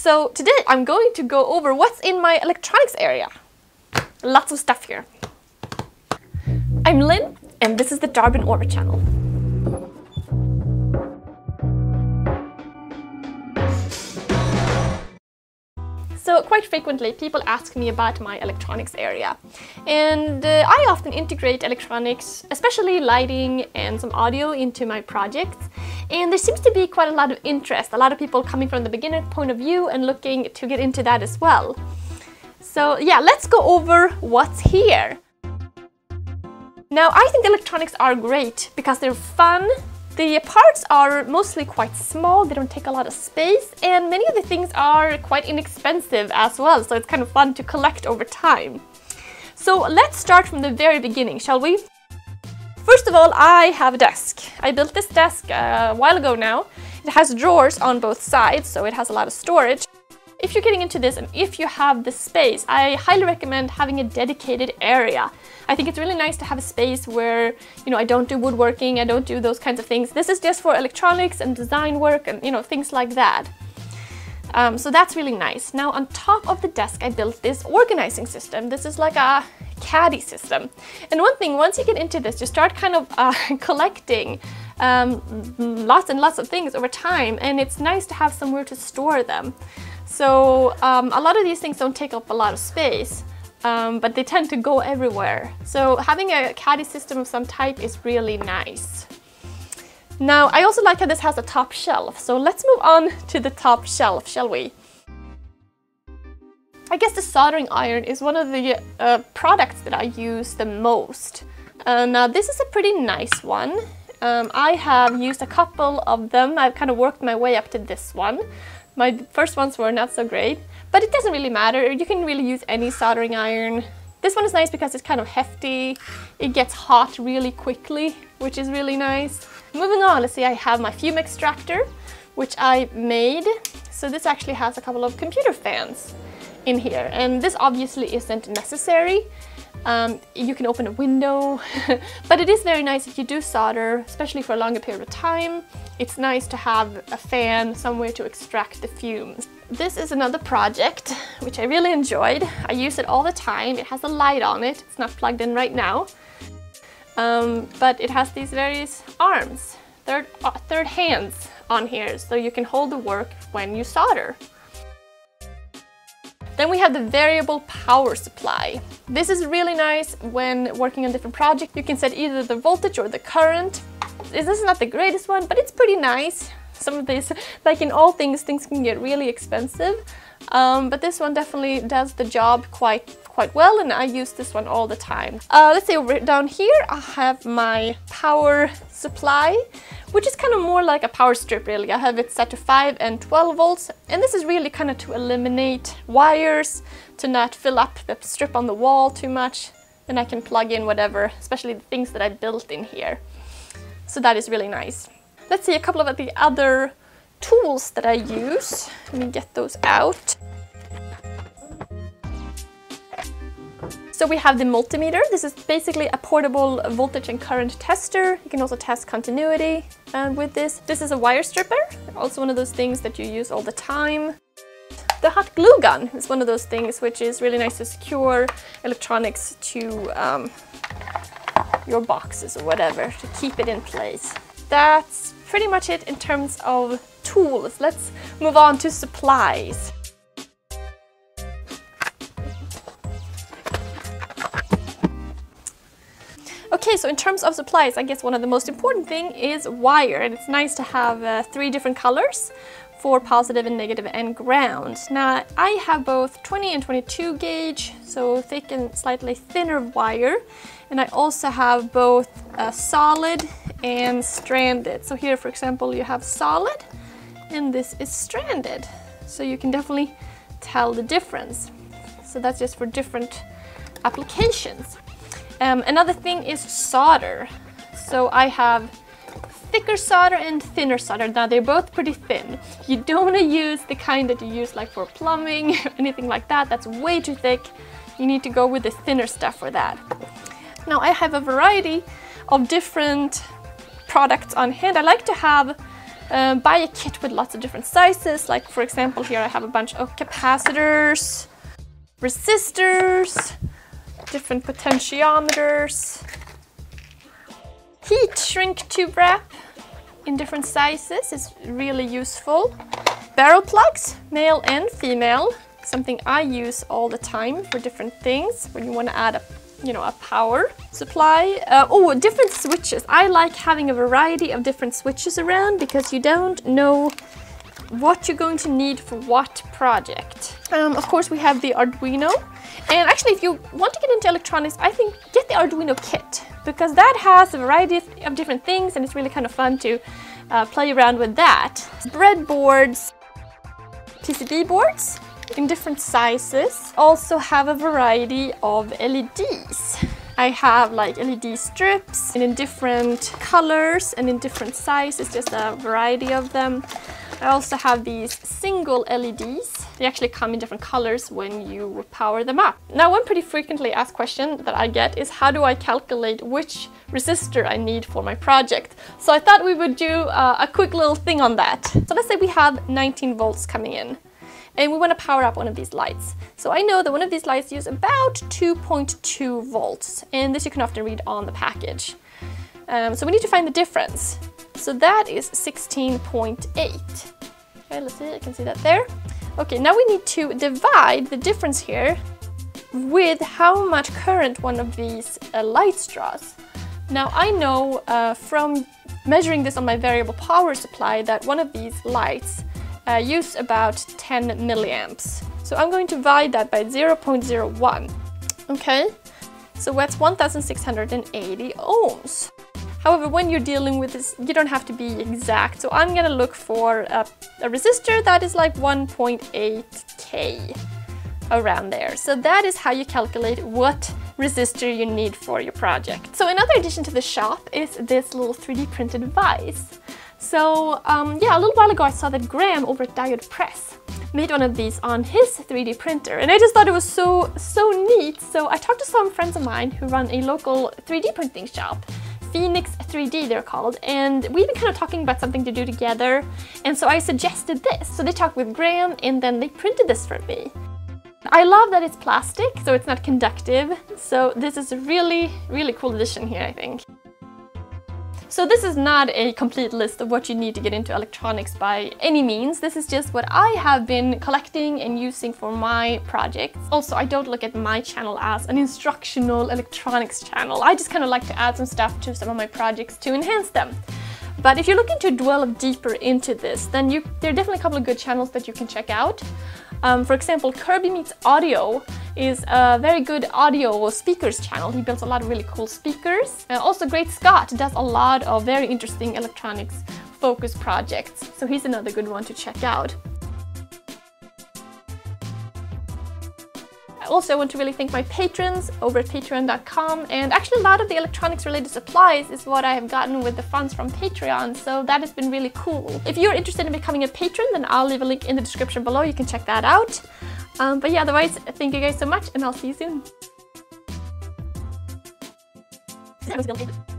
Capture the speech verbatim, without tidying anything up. So today I'm going to go over what's in my electronics area. Lots of stuff here. I'm Lynn, and this is the Darbin Orvar channel. So quite frequently people ask me about my electronics area, and uh, I often integrate electronics, especially lighting and some audio, into my projects, and there seems to be quite a lot of interest, a lot of people coming from the beginner point of view and looking to get into that as well. So yeah, let's go over what's here. Now, I think electronics are great because they're fun. The parts are mostly quite small, they don't take a lot of space, and many of the things are quite inexpensive as well, so it's kind of fun to collect over time. So let's start from the very beginning, shall we? First of all, I have a desk. I built this desk uh, a while ago now. It has drawers on both sides, so it has a lot of storage. If you're getting into this and if you have the space, I highly recommend having a dedicated area. I think it's really nice to have a space where, you know, I don't do woodworking, I don't do those kinds of things. This is just for electronics and design work and, you know, things like that. Um, so that's really nice. Now, on top of the desk, I built this organizing system. This is like a caddy system. And one thing, once you get into this, you start kind of uh, collecting um, lots and lots of things over time, and it's nice to have somewhere to store them. So um, a lot of these things don't take up a lot of space, um, but they tend to go everywhere. So having a caddy system of some type is really nice. Now, I also like how this has a top shelf, so let's move on to the top shelf, shall we? I guess the soldering iron is one of the uh, products that I use the most. Uh, now, this is a pretty nice one. Um, I have used a couple of them. I've kind of worked my way up to this one. My first ones were not so great, but it doesn't really matter. You can really use any soldering iron. This one is nice because it's kind of hefty. It gets hot really quickly, which is really nice. Moving on, let's see, I have my fume extractor, which I made. So this actually has a couple of computer fans in here, and this obviously isn't necessary. Um, you can open a window, but it is very nice if you do solder, especially for a longer period of time. It's nice to have a fan somewhere to extract the fumes. This is another project which I really enjoyed. I use it all the time. It has a light on it. It's not plugged in right now, um, but it has these various arms, third, uh, third hands on here, so you can hold the work when you solder. Then we have the variable power supply. This is really nice when working on different projects. You can set either the voltage or the current. This is not the greatest one, but it's pretty nice. Some of these, like in all things, things can get really expensive. Um, but this one definitely does the job quite, quite well, and I use this one all the time. Uh, let's say over down here, I have my power supply, which is kind of more like a power strip, really. I have it set to five and twelve volts, and this is really kind of to eliminate wires, to not fill up the strip on the wall too much, and I can plug in whatever, especially the things that I built in here. So that is really nice. Let's see a couple of the other tools that I use. Let me get those out. So we have the multimeter. This is basically a portable voltage and current tester. You can also test continuity um, with this. This is a wire stripper, also one of those things that you use all the time. The hot glue gun is one of those things which is really nice to secure electronics to um, your boxes or whatever, to keep it in place. That's pretty much it in terms of tools. Let's move on to supplies. Okay, so in terms of supplies, I guess one of the most important thing is wire, and it's nice to have uh, three different colors for positive and negative and ground. Now, I have both twenty and twenty-two gauge, so thick and slightly thinner wire, and I also have both uh, solid and stranded. So here, for example, you have solid, and this is stranded, so you can definitely tell the difference. So that's just for different applications. Um, another thing is solder. So I have thicker solder and thinner solder. Now, they're both pretty thin. You don't want to use the kind that you use like for plumbing or anything like that. That's way too thick. You need to go with the thinner stuff for that. Now, I have a variety of different products on hand. I like to have Uh, buy a kit with lots of different sizes, like for example here I have a bunch of capacitors, resistors, different potentiometers, heat shrink tube wrap in different sizes is really useful. Barrel plugs, male and female, something I use all the time for different things when you want to add a, you know, a power supply. Uh, oh, different switches. I like having a variety of different switches around because you don't know what you're going to need for what project. Um, of course, we have the Arduino. And actually, if you want to get into electronics, I think get the Arduino kit, because that has a variety of different things and it's really kind of fun to uh, play around with that. Breadboards, P C B boards in different sizes, also have a variety of L E Ds. I have like L E D strips and in different colors and in different sizes, just a variety of them. I also have these single L E Ds. They actually come in different colors when you power them up. Now, one pretty frequently asked question that I get is, how do I calculate which resistor I need for my project? So I thought we would do uh, a quick little thing on that. So let's say we have nineteen volts coming in and we want to power up one of these lights. So I know that one of these lights use about two point two volts, and this you can often read on the package. Um, so we need to find the difference. So that is sixteen point eight. Okay, let's see, I can see that there. Okay, now we need to divide the difference here with how much current one of these uh, lights draws. Now I know uh, from measuring this on my variable power supply that one of these lights uh, use about ten milliamps. So I'm going to divide that by zero point zero one. Okay, so that's one thousand six hundred eighty ohms. However, when you're dealing with this, you don't have to be exact. So I'm gonna look for a, a resistor that is like one point eight K, around there. So that is how you calculate what resistor you need for your project. So another addition to the shop is this little three D printed vise. So um, yeah, a little while ago I saw that Graham over at Diode Press made one of these on his three D printer, and I just thought it was so, so neat. So I talked to some friends of mine who run a local three D printing shop, Fenix three D they're called, and we've been kind of talking about something to do together, and so I suggested this. So they talked with Graham and then they printed this for me. I love that it's plastic, so it's not conductive, so this is a really, really cool addition here, I think. So this is not a complete list of what you need to get into electronics by any means. This is just what I have been collecting and using for my projects. Also, I don't look at my channel as an instructional electronics channel. I just kind of like to add some stuff to some of my projects to enhance them. But if you're looking to dwell deeper into this, then you, there are definitely a couple of good channels that you can check out. Um, for example, Kirby Meets Audio is a very good audio speakers channel. He builds a lot of really cool speakers. Uh, also, Great Scott does a lot of very interesting electronics focused projects. So he's another good one to check out. Also, I want to really thank my patrons over at patreon dot com, and actually a lot of the electronics related supplies is what I have gotten with the funds from Patreon, so that has been really cool. If you're interested in becoming a patron, then I'll leave a link in the description below, you can check that out. Um, but yeah, otherwise, thank you guys so much and I'll see you soon.